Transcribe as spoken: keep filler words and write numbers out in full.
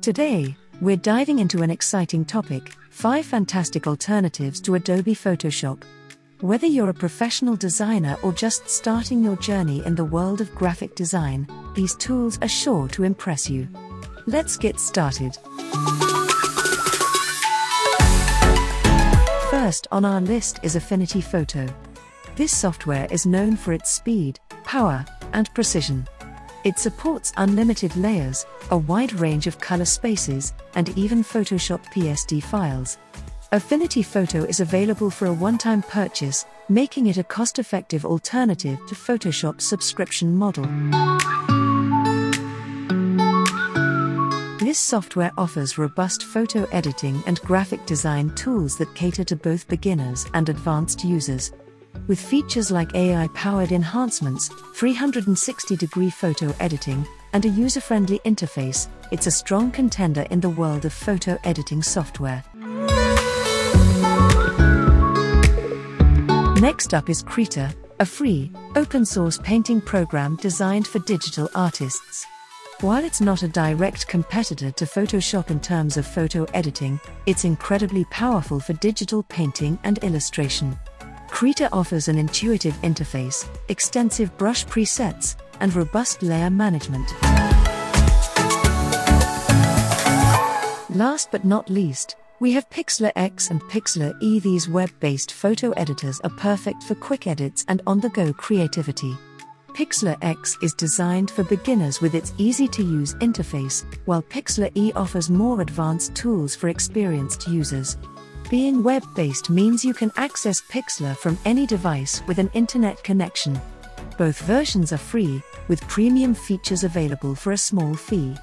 Today, we're diving into an exciting topic, five fantastic alternatives to Adobe Photoshop. Whether you're a professional designer or just starting your journey in the world of graphic design, these tools are sure to impress you. Let's get started. First on our list is Affinity Photo. This software is known for its speed, power, and precision. It supports unlimited layers, a wide range of color spaces, and even Photoshop P S D files. Affinity Photo is available for a one-time purchase, making it a cost-effective alternative to Photoshop's subscription model. This software offers robust photo editing and graphic design tools that cater to both beginners and advanced users. With features like A I-powered enhancements, three hundred sixty degree photo editing, and a user-friendly interface, it's a strong contender in the world of photo editing software. Next up is Krita, a free, open-source painting program designed for digital artists. While it's not a direct competitor to Photoshop in terms of photo editing, it's incredibly powerful for digital painting and illustration. Krita offers an intuitive interface, extensive brush presets, and robust layer management. Last but not least, we have Pixlr X and Pixlr E. These web-based photo editors are perfect for quick edits and on-the-go creativity. Pixlr X is designed for beginners with its easy-to-use interface, while Pixlr E offers more advanced tools for experienced users. Being web-based means you can access Pixlr from any device with an internet connection. Both versions are free, with premium features available for a small fee.